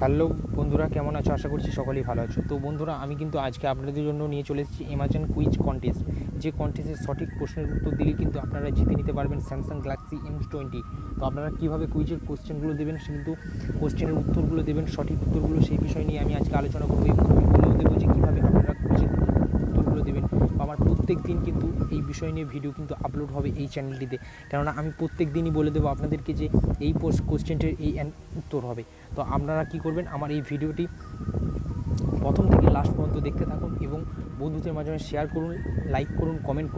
Hello বন্ধুরা, কেমন আছো? আশা করছি সকলেই ভালো আছো। তো বন্ধুরা, আমি কিন্তু আজকে আপনাদের জন্য নিয়ে চলে এসেছি অ্যামাজন কুইজ কন্টেস্ট। যে কন্টেস্টের সঠিক প্রশ্নের উত্তর দিলে কিন্তু আপনারা জিতে নিতে পারবেন স্যামসাং গ্যালাক্সি M20। তো আপনারা কীভাবে কুইজের কোশ্চেনগুলো দেবেন, কিন্তু কোশ্চেনের উত্তরগুলো দেবেন, সঠিক উত্তরগুলো, সেই বিষয় নিয়ে আমি আজকে আলোচনা করবো এবং বলেও দেবো যে কীভাবে আপনারা কুইজের উত্তরগুলো দেবেন। আমার প্রত্যেক দিন কিন্তু এই বিষয় নিয়ে ভিডিও কিন্তু আপলোড হবে এই চ্যানেলটিতে, কেননা আমি প্রত্যেক দিনই বলে দেবো আপনাদেরকে যে এই কোশ্চেনটির এই উত্তর হবে। তো আপনারা কি করবেন, আমার এই ভিডিওটি প্রথম থেকে লাস্ট পর্যন্ত দেখতে থাকুন এবং বন্ধুদের মাঝে শেয়ার করুন, লাইক করুন, কমেন্ট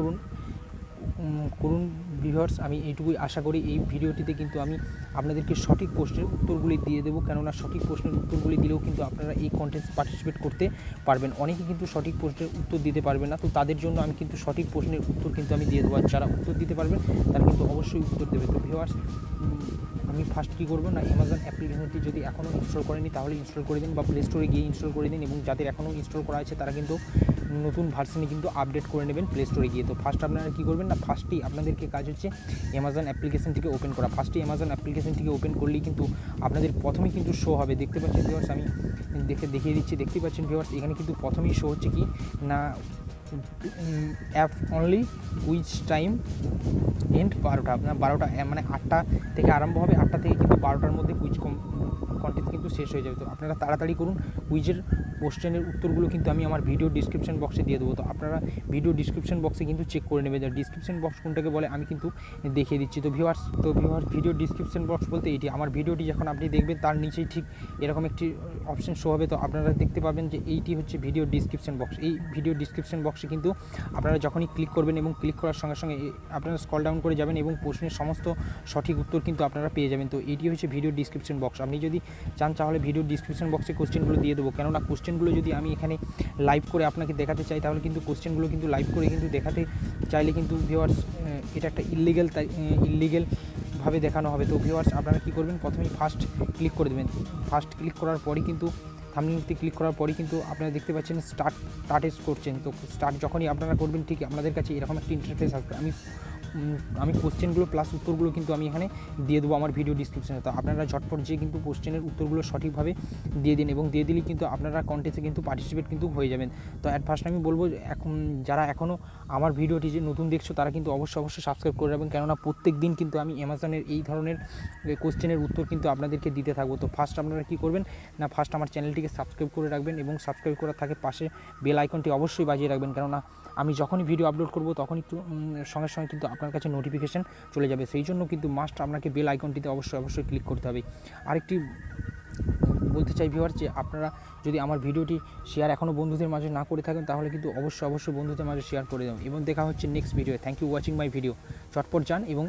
করুন ভিউয়ার্স। আমি এইটুকুই আশা করি, এই ভিডিওটিতে কিন্তু আমি আপনাদেরকে সঠিক প্রশ্নের উত্তরগুলি দিয়ে দেবো, কেননা সঠিক প্রশ্নের উত্তরগুলি দিলেও কিন্তু আপনারা এই কন্টেস্টে পার্টিসিপেট করতে পারবেন। অনেকে কিন্তু সঠিক প্রশ্নের উত্তর দিতে পারবেন না, তো তাদের জন্য আমি কিন্তু সঠিক প্রশ্নের উত্তর কিন্তু আমি দিয়ে দেবো। আর যারা উত্তর দিতে পারবেন তারা কিন্তু অবশ্যই উত্তর দেবে। তো ভিউয়ার্স, আমি ফার্স্ট কী করবো না, অ্যামাজন অ্যাপ্লিকেশনটি যদি এখনও ইনস্টল করেনি তাহলে ইনস্টল করে দিন বা প্লে স্টোরে গিয়ে ইনস্টল করে দিন, এবং যাদের এখনও ইনস্টল করা আছে তারা কিন্তু নতুন ভার্সনে কিন্তু আপডেট করে নেবেন প্লে স্টোরে গিয়ে। তো ফার্স্ট আপনারা কী করবেন না, ফার্স্টেই আপনাদেরকে কাজ হচ্ছে অ্যামাজন অ্যাপ্লিকেশনটিকে ওপেন করা। ফার্স্টেই অ্যামাজন অ্যাপ্লিকেশনটিকে ওপেন করলেই কিন্তু আপনাদের প্রথমেই কিন্তু শো হবে, দেখতে পাচ্ছেন ভিউয়ার্স, আমি দেখিয়ে দিচ্ছি। দেখতে পাচ্ছেন ভিউয়ার্স, এখানে কিন্তু প্রথমেই শো হচ্ছে কি না app only which time and 12টা, আপনার 12টা মানে 8টা থেকে আরম্ভ হবে, 8টা থেকে কিন্তু 12টার মধ্যে কুইজ কন্টেস্ট কিন্তু শেষ হয়ে যাবে। তো আপনারা তাড়াতাড়ি করুন, কুইজের কোশ্চেনের উত্তরগুলো কিন্তু আমি আমার ভিডিও ডিসক্রিপশন বক্সে দিয়ে দেবো। তো আপনারা ভিডিও ডিসক্রিপশন বক্সে কিন্তু চেক করে নেবেন, ডিসক্রিপশন বক্স কোনটাকে বলে আমি কিন্তু দেখিয়ে দিচ্ছি। তো ভিউয়ার্স, ভিডিও ডিসক্রিপশন বক্স বলতে এটি, আমার ভিডিওটি যখন আপনি দেখবেন তার নিচেই ঠিক এরকম একটি অপশন শো হবে। তো আপনারা দেখতে পাবেন যে এইটি হচ্ছে ভিডিও ডিসক্রিপশন বক্স। এই ভিডিও ডিসক্রিপশন বক্সে কিন্তু আপনারা যখনই ক্লিক করবেন এবং ক্লিক করার সঙ্গে সঙ্গে আপনারা স্ক্রল ডাউন করে যাবেন এবং প্রশ্নের সমস্ত সঠিক উত্তর কিন্তু আপনারা পেয়ে যাবেন। তো এইটি হচ্ছে ভিডিও ডিসক্রিপশন বক্স। আপনি যদি চান তাহলে ভিডিও ডিসক্রিপশন বক্সে কোশ্চেনগুলো দিয়ে দেবো, কেননা কোশ্চেনগুলো যদি আমি এখানে লাইভ করে আপনাকে দেখাতে চাই তাহলে কিন্তু কোশ্চেনগুলো কিন্তু লাইভ করে কিন্তু দেখাতে চাইলে কিন্তু ভিউয়ার্স এটা একটা ইল্লিগ্যালভাবে দেখানো হবে। তো ভিউয়ার্স, আপনারা কী করবেন, প্রথমেই ফার্স্ট ক্লিক করে দেবেন। ফার্স্ট ক্লিক করার পরই কিন্তু থাম্বনেইলতে ক্লিক করার পরই কিন্তু আপনারা দেখতে পাচ্ছেন স্টার্টে করছেন। তো স্টার্ট যখনই আপনারা করবেন ঠিক আপনাদের কাছে এরকম একটা ইন্টারফেস আসবে। আমি কোশ্চেনগুলো প্লাস উত্তরগুলো কিন্তু আমি এখানে দিয়ে দেবো আমার ভিডিও ডিসক্রিপশানে। তো আপনারা ঝটপট যেয়ে কিন্তু কোশ্চেনের উত্তরগুলো সঠিকভাবে দিয়ে দিন, এবং দিয়ে দিলে কিন্তু আপনারা কন্টেস্টে কিন্তু পার্টিসিপেট কিন্তু হয়ে যাবেন। তো অ্যাট ফার্স্ট আমি বলবো, এখন যারা এখনও আমার ভিডিওটি যে নতুন দেখছো তারা কিন্তু অবশ্যই সাবস্ক্রাইব করে রাখবেন, কেননা প্রত্যেক দিন কিন্তু আমি অ্যামাজনের এই ধরনের কোশ্চেনের উত্তর কিন্তু আপনাদেরকে দিতে থাকবো। তো ফার্স্ট আপনারা কী করবেন না, ফার্স্ট আমার চ্যানেলটিকে সাবস্ক্রাইব করে রাখবেন এবং সাবস্ক্রাইব করার থাকে পাশে বেল আইকনটি অবশ্যই বাজিয়ে রাখবেন, কেননা আমি যখনই ভিডিও আপলোড করবো তখনই সঙ্গে সঙ্গে কিন্তু আপনার কাছে নোটিফিকেশান চলে যাবে। সেই জন্য কিন্তু মাস্ট আপনাকে বেল আইকনটিতে অবশ্যই ক্লিক করতে হবে। আরেকটি বলতে চাই ভিউয়ার্স, যে আপনারা যদি আমার ভিডিওটি শেয়ার এখনও বন্ধুদের মাঝে না করে থাকেন তাহলে কিন্তু অবশ্যই বন্ধুদের মাঝে শেয়ার করে দেবেন। এবং দেখা হচ্ছে next video. Thank you watching my video. চটপট যান এবং